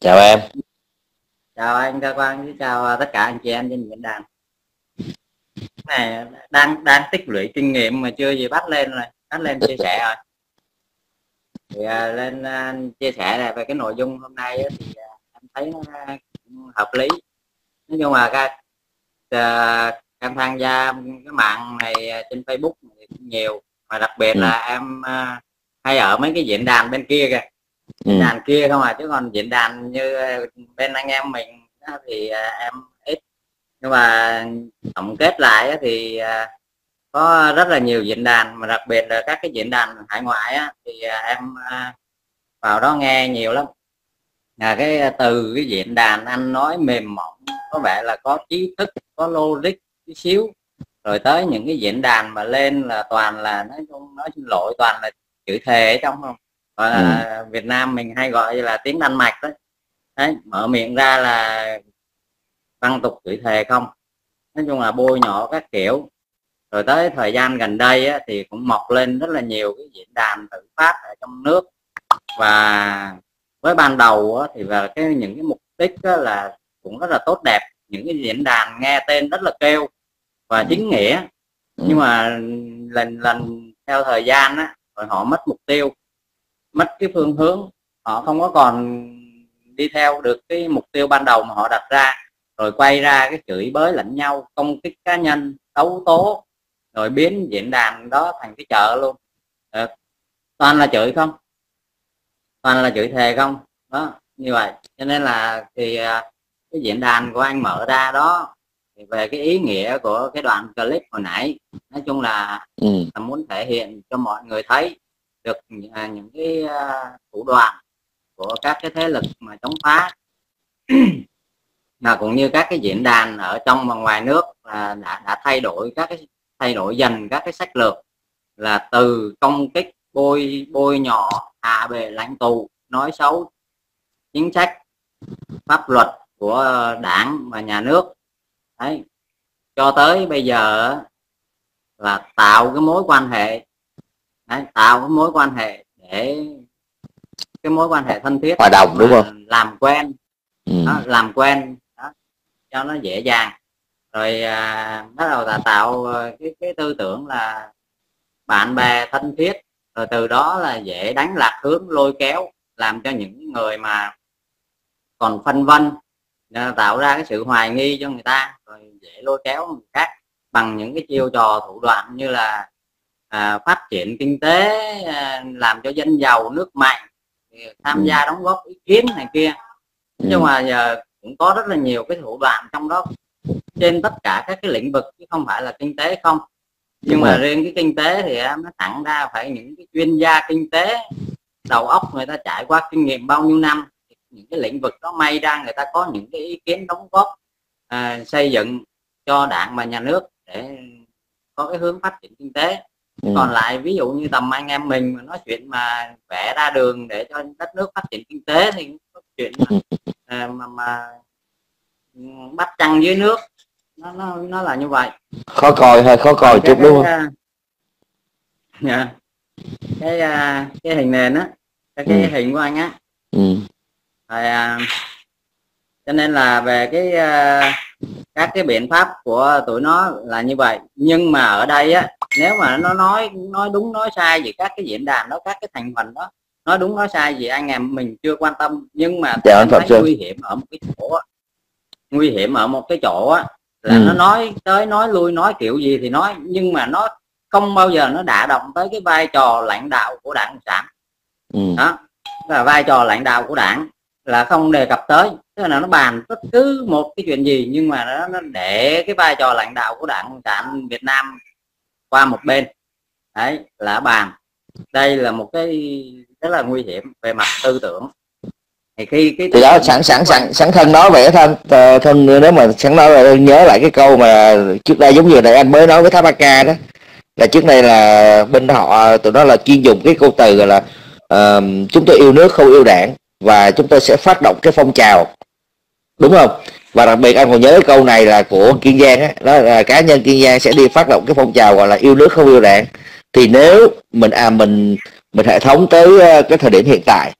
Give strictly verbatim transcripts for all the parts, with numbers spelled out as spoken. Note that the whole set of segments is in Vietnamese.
Chào em. Chào anh Thơ Quang, với chào tất cả anh chị em trên diễn đàn. Này đang đang tích lũy kinh nghiệm mà chưa gì bắt lên rồi, bắt lên chia sẻ rồi. Thì uh, lên uh, chia sẻ này về cái nội dung hôm nay ấy, thì uh, em thấy nó uh, hợp lý. Nói chung là các uh, em tham gia cái mạng này uh, trên Facebook này nhiều, mà đặc biệt ừ. là em uh, hay ở mấy cái diễn đàn bên kia kìa. Diễn đàn kia không à, chứ còn diễn đàn như bên anh em mình thì em ít, nhưng mà tổng kết lại thì có rất là nhiều diễn đàn, mà đặc biệt là các cái diễn đàn hải ngoại thì em vào đó nghe nhiều lắm. Là cái từ cái diễn đàn anh nói mềm mỏng, có vẻ là có trí thức, có logic tí xíu, rồi tới những cái diễn đàn mà lên là toàn là nói nói xin lỗi, toàn là chữ thề ở trong, không gọi là ừ. Việt Nam mình hay gọi là tiếng Đan Mạch đấy. Đấy, mở miệng ra là văn tục chửi thề không, nói chung là bôi nhọ các kiểu. Rồi tới thời gian gần đây á, thì cũng mọc lên rất là nhiều cái diễn đàn tự phát ở trong nước, và với ban đầu á, thì là cái những cái mục đích á, là cũng rất là tốt đẹp, những cái diễn đàn nghe tên rất là kêu và chính nghĩa, nhưng mà lần lần theo thời gian á, rồi họ mất mục tiêu, mất cái phương hướng, họ không có còn đi theo được cái mục tiêu ban đầu mà họ đặt ra, rồi quay ra cái chửi bới lẫn nhau, công kích cá nhân, đấu tố, rồi biến diễn đàn đó thành cái chợ luôn. Được. Toàn là chửi không, toàn là chửi thề không đó, như vậy. Cho nên là thì cái diễn đàn của anh mở ra đó, về cái ý nghĩa của cái đoạn clip hồi nãy, nói chung là, ừ. là muốn thể hiện cho mọi người thấy được những cái thủ đoạn của các cái thế lực mà chống phá, mà cũng như các cái diễn đàn ở trong và ngoài nước là đã, đã thay đổi các cái thay đổi dần các cái sách lược, là từ công kích, bôi bôi nhọ hạ bệ lãnh tụ, nói xấu chính sách pháp luật của đảng và nhà nước đấy, cho tới bây giờ là tạo cái mối quan hệ. Đấy, tạo cái mối quan hệ để cái mối quan hệ thân thiết, hòa đồng, đúng không? Làm quen, ừ. đó, làm quen đó, cho nó dễ dàng. Rồi à, bắt đầu là tạo cái, cái tư tưởng là bạn bè thân thiết, rồi từ đó là dễ đánh lạc hướng, lôi kéo, làm cho những người mà còn phân vân, tạo ra cái sự hoài nghi cho người ta, rồi dễ lôi kéo người khác bằng những cái chiêu trò thủ đoạn như là À, phát triển kinh tế, à, làm cho dân giàu nước mạnh, tham gia đóng góp ý kiến này kia. Nhưng mà giờ cũng có rất là nhiều cái thủ đoạn trong đó, trên tất cả các cái lĩnh vực, chứ không phải là kinh tế không. Nhưng mà riêng cái kinh tế thì em nó thẳng ra phải những cái chuyên gia kinh tế, đầu óc người ta trải qua kinh nghiệm bao nhiêu năm, những cái lĩnh vực đó may ra người ta có những cái ý kiến đóng góp à, xây dựng cho đảng và nhà nước để có cái hướng phát triển kinh tế. Ừ. Còn lại ví dụ như tầm anh em mình mà nói chuyện mà vẽ ra đường để cho đất nước phát triển kinh tế thì có chuyện mà, mà, mà bắt trăng dưới nước, nó, nó, nó là như vậy, khó coi hay khó coi chút, đúng không? Dạ, cái, cái, cái hình nền á, cái, cái ừ. hình của anh á, ừ. Rồi, à, cho nên là về cái các cái biện pháp của tụi nó là như vậy. Nhưng mà ở đây á, nếu mà nó nói nói đúng nói sai gì các cái diễn đàn đó, các cái thành phần đó nói đúng nói sai gì anh em mình chưa quan tâm, nhưng mà dạ, anh thấy nguy hiểm ở một cái chỗ nguy hiểm ở một cái chỗ á là ừ. nó nói tới nói lui, nói kiểu gì thì nói, nhưng mà nó không bao giờ nó đả động tới cái vai trò lãnh đạo của Đảng Cộng sản, ừ. đó là vai trò lãnh đạo của đảng là không đề cập tới. Tức là nó bàn bất cứ một cái chuyện gì, nhưng mà nó, nó để cái vai trò lãnh đạo của Đảng Cộng sản Việt Nam qua một bên. Đấy là bàn. Đây là một cái rất là nguy hiểm về mặt tư tưởng. Thì khi cái từ đó sẵn sẵn sẵn sẵn thân nói về thân thân nếu mà sẵn nói về nhớ lại cái câu mà trước đây giống như này anh mới nói với Tháp Aka đó, là trước đây là bên họ tụi nó là chuyên dùng cái câu từ là uh, chúng tôi yêu nước không yêu đảng, và chúng tôi sẽ phát động cái phong trào, đúng không? Và đặc biệt anh còn nhớ câu này là của Kiên Giang á, đó là cá nhân Kiên Giang sẽ đi phát động cái phong trào gọi là yêu nước không yêu đảng. Thì nếu mình à mình mình hệ thống tới cái thời điểm hiện tại,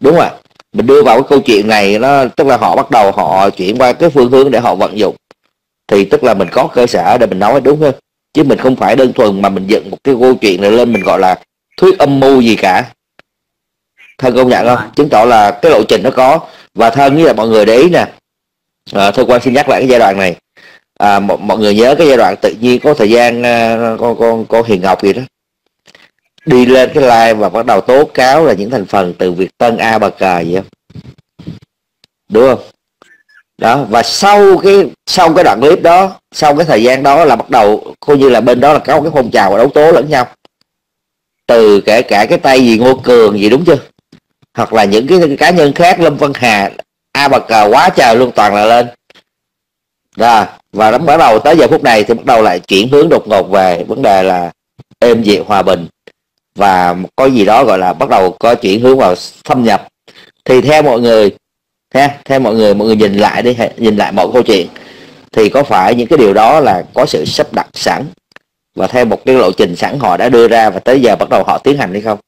đúng không ạ? mình đưa vào cái câu chuyện này, nó tức là họ bắt đầu họ chuyển qua cái phương hướng để họ vận dụng, thì tức là mình có cơ sở để mình nói đúng hơn, chứ mình không phải đơn thuần mà mình dựng một cái câu chuyện này lên mình gọi là thuyết âm mưu gì cả. Thân công nhận không? Chứng tỏ là cái lộ trình nó có. Và Thân với là mọi người để ý nè, à, Thân Quang xin nhắc lại cái giai đoạn này, à, mọi người nhớ cái giai đoạn tự nhiên có thời gian à, con con con Hiền Ngọc gì đó đi lên cái live và bắt đầu tố cáo là những thành phần từ Việt Tân A bà cờ vậy không? Đúng không? Đó, và sau cái sau cái đoạn clip đó, sau cái thời gian đó là bắt đầu coi như là bên đó là có cái phong trào và đấu tố lẫn nhau, từ kể cả cái tay gì Ngô Cường gì, đúng chưa, hoặc là những cái, cái cá nhân khác, Lâm Văn Hà, A bà cờ quá trời luôn, toàn là lên đó. Và nó bắt đầu tới giờ phút này thì bắt đầu lại chuyển hướng đột ngột về vấn đề là êm dịu hòa bình, và có gì đó gọi là bắt đầu có chuyển hướng vào thâm nhập. Thì theo mọi người ha, theo mọi người mọi người nhìn lại đi, nhìn lại mọi câu chuyện, thì có phải những cái điều đó là có sự sắp đặt sẵn và theo một cái lộ trình sẵn họ đã đưa ra, và tới giờ bắt đầu họ tiến hành hay không,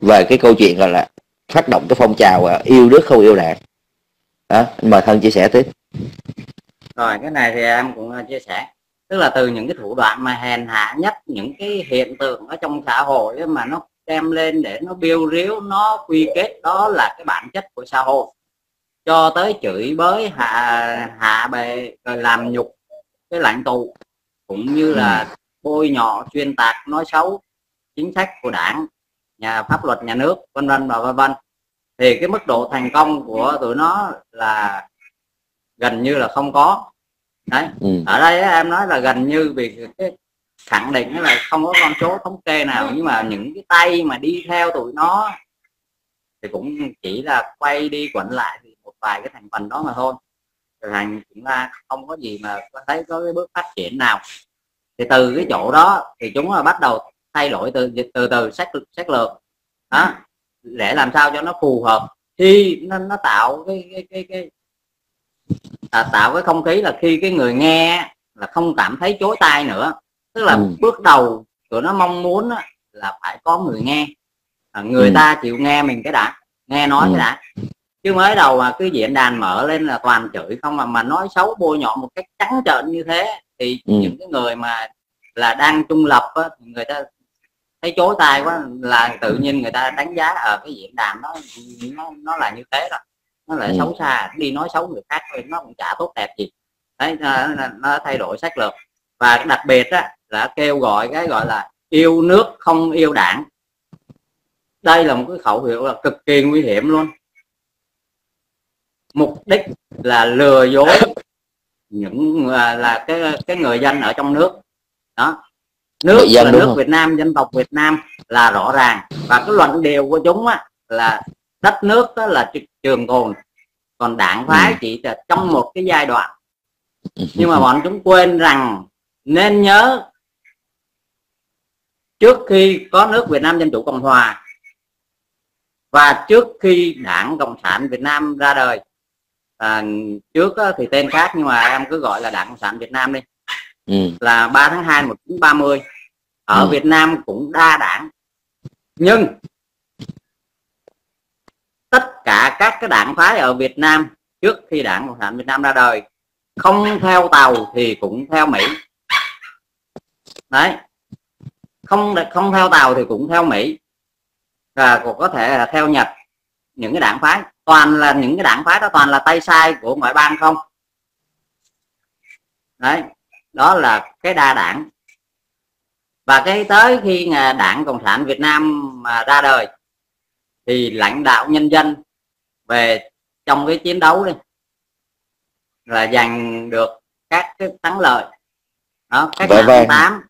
về cái câu chuyện gọi là phát động cái phong trào yêu nước không yêu đảng đó. Mời Thân chia sẻ tiếp. Rồi, cái này thì em cũng chia sẻ, tức là từ những cái thủ đoạn mà hèn hạ nhất, những cái hiện tượng ở trong xã hội mà nó đem lên để nó biêu ríu, nó quy kết đó là cái bản chất của xã hội, cho tới chửi bới hạ hạ bệ, rồi làm nhục cái lãnh tụ, cũng như là bôi nhọ, xuyên tạc, nói xấu chính sách của Đảng, nhà pháp luật nhà nước, vân vân và vân vân. Thì cái mức độ thành công của tụi nó là gần như là không có. Đấy. Ừ. Ở đây em nói là gần như, vì cái khẳng định là không có con số thống kê nào, nhưng mà những cái tay mà đi theo tụi nó thì cũng chỉ là quay đi quẩn lại thì một vài cái thành phần đó mà thôi. Thành chúng ta không có gì mà có thấy có cái bước phát triển nào. Thì từ cái chỗ đó thì chúng là bắt đầu thay đổi từ từ từ sách sách lược đó, để làm sao cho nó phù hợp, khi nó, nó tạo cái cái cái, cái À, tạo cái không khí là khi cái người nghe là không cảm thấy chối tai nữa. Tức là ừ. bước đầu tụi nó mong muốn là phải có người nghe, à, người ừ. ta chịu nghe mình cái đã, nghe nói ừ. cái đã. Chứ mới đầu mà cứ diễn đàn mở lên là toàn chửi không, mà mà nói xấu bôi nhọ một cách trắng trợn như thế thì ừ. những cái người mà là đang trung lập á, người ta thấy chối tai quá là tự nhiên người ta đánh giá ở cái diễn đàn đó nó, nó là như thế rồi, nó lại ừ. xấu xa, đi nói xấu người khác thì nó cũng chả tốt đẹp gì. Đấy, nó, nó thay đổi sách lược. Và đặc biệt á, là kêu gọi cái gọi là yêu nước không yêu đảng. Đây là một cái khẩu hiệu là cực kỳ nguy hiểm luôn. Mục đích là lừa dối những là cái cái người dân ở trong nước đó. Nước là nước Việt Nam, dân tộc Việt Nam là rõ ràng, và cái luận điều của chúng á, là đất nước đó là trường tồn, còn đảng phái chỉ là trong một cái giai đoạn. Nhưng mà bọn chúng quên rằng, nên nhớ, trước khi có nước Việt Nam Dân Chủ Cộng Hòa và trước khi Đảng Cộng sản Việt Nam ra đời, à, trước thì tên khác nhưng mà em cứ gọi là Đảng Cộng sản Việt Nam đi, ừ. là ba tháng hai năm một nghìn chín trăm ba mươi ở ừ. Việt Nam cũng đa đảng, nhưng tất cả các cái đảng phái ở Việt Nam trước khi Đảng Cộng sản Việt Nam ra đời không theo Tàu thì cũng theo Mỹ. Đấy, không không theo Tàu thì cũng theo Mỹ, và cũng có thể là theo Nhật. Những cái đảng phái toàn là những cái đảng phái đó toàn là tay sai của ngoại bang không. Đấy, đó là cái đa đảng. Và cái tới khi Đảng Cộng sản Việt Nam mà ra đời thì lãnh đạo nhân dân về trong cái chiến đấu đi là giành được các cái thắng lợi đó. Cách mạng tháng tám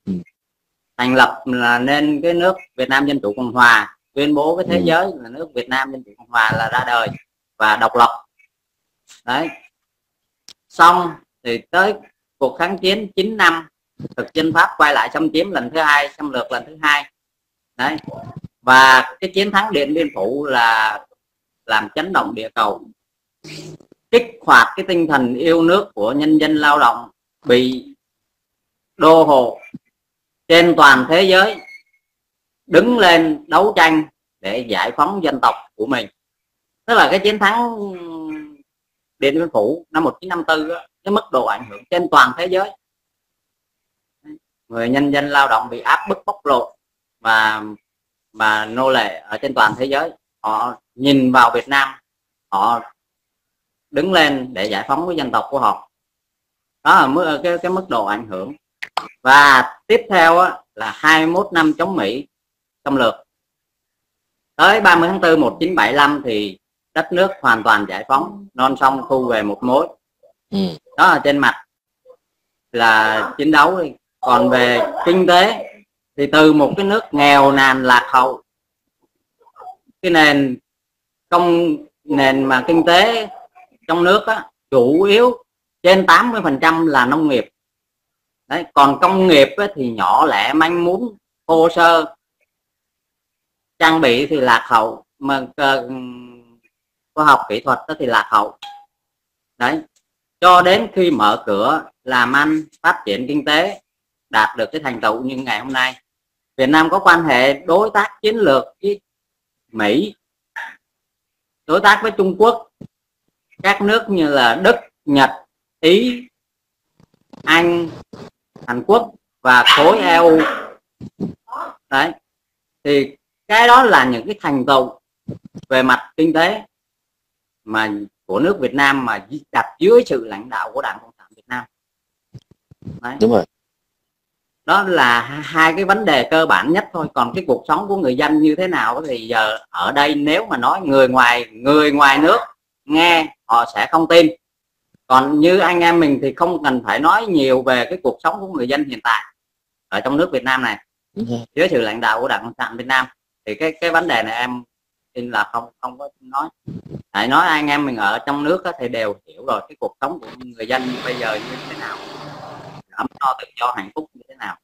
thành lập là nên cái nước Việt Nam Dân Chủ Cộng Hòa, tuyên bố với thế ừ. giới là nước Việt Nam Dân Chủ Cộng Hòa là ra đời và độc lập. Đấy, xong thì tới cuộc kháng chiến chín năm, thực dân Pháp quay lại xâm chiếm lần thứ hai, xâm lược lần thứ hai. Đấy, và cái chiến thắng Điện Biên Phủ là làm chấn động địa cầu, kích hoạt cái tinh thần yêu nước của nhân dân lao động bị đô hộ trên toàn thế giới đứng lên đấu tranh để giải phóng dân tộc của mình. Tức là cái chiến thắng Điện Biên Phủ năm một nghìn chín trăm năm mươi tư á, cái mức độ ảnh hưởng trên toàn thế giới, người nhân dân lao động bị áp bức bóc lột và và nô lệ ở trên toàn thế giới, họ nhìn vào Việt Nam, họ đứng lên để giải phóng cái dân tộc của họ. Đó là mức, cái, cái mức độ ảnh hưởng. Và tiếp theo á, là hai mươi mốt năm chống Mỹ xâm lược. Tới ba mươi tháng tư một nghìn chín trăm bảy mươi lăm thì đất nước hoàn toàn giải phóng, non sông thu về một mối. Đó là trên mặt là chiến đấu. Còn về kinh tế thì từ một cái nước nghèo nàn lạc hậu, cái nền công nền mà kinh tế trong nước á, chủ yếu trên tám mươi phần trăm là nông nghiệp. Đấy, còn công nghiệp á, thì nhỏ lẻ manh mún thô sơ, trang bị thì lạc hậu, mà khoa học kỹ thuật thì lạc hậu. Đấy, cho đến khi mở cửa làm ăn phát triển kinh tế đạt được cái thành tựu như ngày hôm nay, Việt Nam có quan hệ đối tác chiến lược với Mỹ, đối tác với Trung Quốc, các nước như là Đức, Nhật, Ý, Anh, Hàn Quốc và khối e u. Đấy, thì cái đó là những cái thành tựu về mặt kinh tế mà của nước Việt Nam mà đặt dưới sự lãnh đạo của Đảng Cộng sản Việt Nam. Đấy. Đúng rồi. Đó là hai cái vấn đề cơ bản nhất thôi. Còn cái cuộc sống của người dân như thế nào thì giờ ở đây nếu mà nói người ngoài người ngoài nước nghe họ sẽ không tin. Còn như anh em mình thì không cần phải nói nhiều về cái cuộc sống của người dân hiện tại ở trong nước Việt Nam này, dưới sự lãnh đạo của Đảng Cộng sản Việt Nam, thì cái cái vấn đề này em tin là không không có nói. Tại nói anh em mình ở trong nước thì đều hiểu rồi cái cuộc sống của người dân bây giờ như thế nào, ấm no tự do hạnh phúc như thế nào.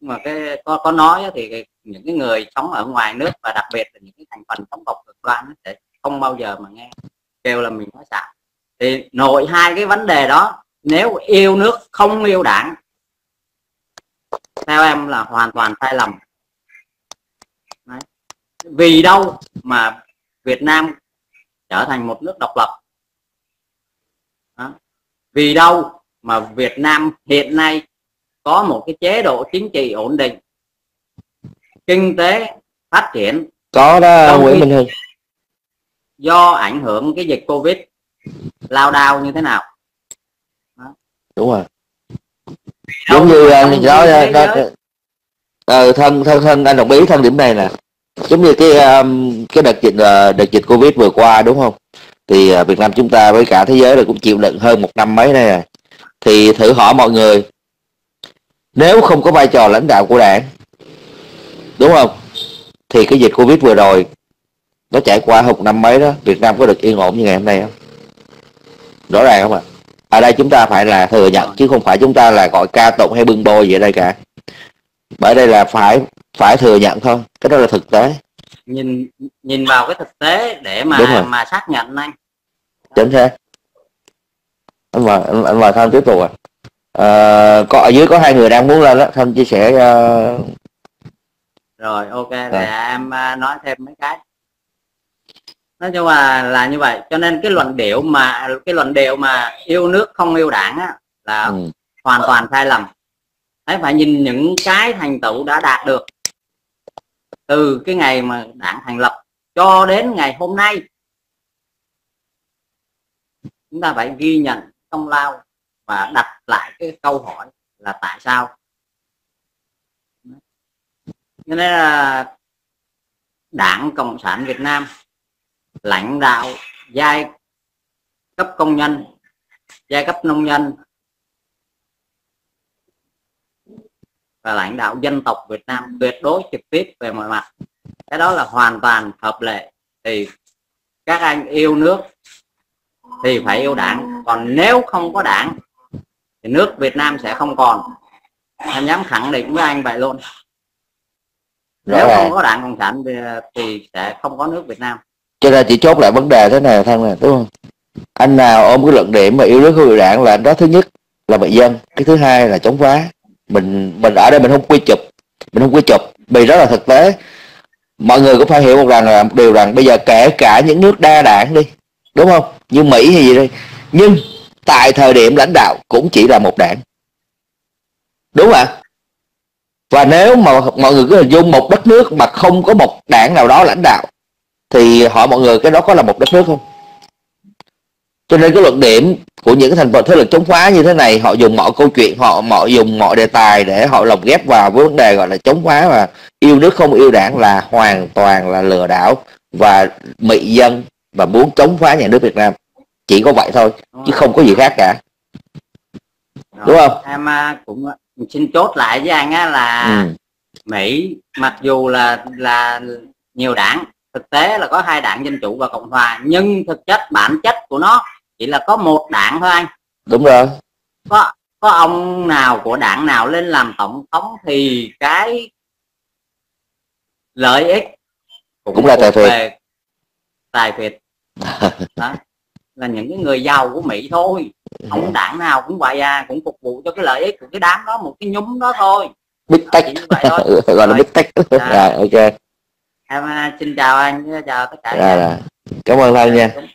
Nhưng mà cái có có nói thì những cái người sống ở ngoài nước và đặc biệt là những cái thành phần sống tộc cực đoan nó sẽ không bao giờ mà nghe kêu là mình nói xạo. Thì nội hai cái vấn đề đó, nếu yêu nước không yêu đảng, theo em là hoàn toàn sai lầm. Đấy. Vì đâu mà Việt Nam trở thành một nước độc lập? Đó. Vì đâu mà Việt Nam hiện nay có một cái chế độ chính trị ổn định, kinh tế phát triển? Có đó Nguyễn Minh Hưng. Do ảnh hưởng cái dịch Covid lao đao như thế nào? Đó. Đúng rồi. Giống như anh đó, đó, đó. Ờ, thân thân thân anh đồng ý thân điểm này nè. Giống như cái cái đợt dịch đợt dịch Covid vừa qua đúng không? Thì Việt Nam chúng ta với cả thế giới là cũng chịu đựng hơn một năm mấy này rồi. Thì thử hỏi mọi người, nếu không có vai trò lãnh đạo của đảng, đúng không, thì cái dịch Covid vừa rồi nó trải qua hơn một năm mấy đó, Việt Nam có được yên ổn như ngày hôm nay không? Rõ ràng không ạ? Ở đây chúng ta phải là thừa nhận, chứ không phải chúng ta là gọi ca tụng hay bưng bôi gì ở đây cả. Bởi đây là phải phải thừa nhận thôi, cái đó là thực tế. Nhìn nhìn vào cái thực tế để mà mà xác nhận anh. Chính xác. Anh mời, anh mời Thanh tiếp tục à. À, có ở dưới có hai người đang muốn lên đó, Thanh chia sẻ. Uh... Rồi ok, à. Thì em nói thêm mấy cái. Nói chung là là như vậy, cho nên cái luận điệu mà cái luận điệu mà yêu nước không yêu đảng á, là ừ. hoàn toàn sai lầm. Đấy, phải nhìn những cái thành tựu đã đạt được từ cái ngày mà đảng thành lập cho đến ngày hôm nay, chúng ta phải ghi nhận công lao và đặt lại cái câu hỏi là tại sao. Cho nên là Đảng Cộng sản Việt Nam lãnh đạo giai cấp công nhân, giai cấp nông dân và lãnh đạo dân tộc Việt Nam tuyệt đối trực tiếp về mọi mặt, cái đó là hoàn toàn hợp lệ. Thì các anh yêu nước thì phải yêu đảng, còn nếu không có đảng thì nước Việt Nam sẽ không còn. Em dám khẳng định với anh vậy luôn. Nếu không có Đảng Cộng sản thì sẽ không có nước Việt Nam. Cho nên chị chốt lại vấn đề thế này thằng này, đúng không? Anh nào ôm cái luận điểm mà yêu nước không yêu đảng là anh đó, thứ nhất là bệnh dân, cái thứ hai là chống phá. Mình mình ở đây mình không quy chụp, mình không quy chụp vì đó là thực tế. mọi người cũng phải hiểu một rằng là một điều rằng bây giờ kể cả những nước đa đảng đi, đúng không, như Mỹ hay gì đây, nhưng tại thời điểm lãnh đạo cũng chỉ là một đảng, đúng không ạ? Và nếu mà mọi người cứ hình dung một đất nước mà không có một đảng nào đó lãnh đạo thì hỏi mọi người cái đó có là một đất nước không? Cho nên cái luận điểm của những cái thành phần thế lực chống phá như thế này, họ dùng mọi câu chuyện, họ mọi dùng mọi đề tài để họ lồng ghép vào với vấn đề gọi là chống phá và yêu nước không yêu đảng là hoàn toàn là lừa đảo và mị dân và muốn chống phá nhà nước Việt Nam. Chỉ có vậy thôi, chứ không có gì khác cả. Rồi, đúng không? Em cũng xin chốt lại với anh á là ừ. Mỹ mặc dù là là nhiều đảng, thực tế là có hai đảng Dân Chủ và Cộng Hòa, nhưng thực chất bản chất của nó chỉ là có một đảng thôi anh. Đúng rồi. Có có ông nào của đảng nào lên làm tổng thống thì cái lợi ích cũng, cũng là tài phiệt. Tài phiệt. Đó. Là những cái người giàu của Mỹ thôi. Ông đảng nào cũng vậy à, cũng phục vụ cho cái lợi ích của cái đám đó, một cái nhúm đó thôi. Big Tech. Gọi là Big Tech. Rồi, ok. Em xin chào anh, chào tất cả. Rồi, rồi. Cảm ơn anh nha.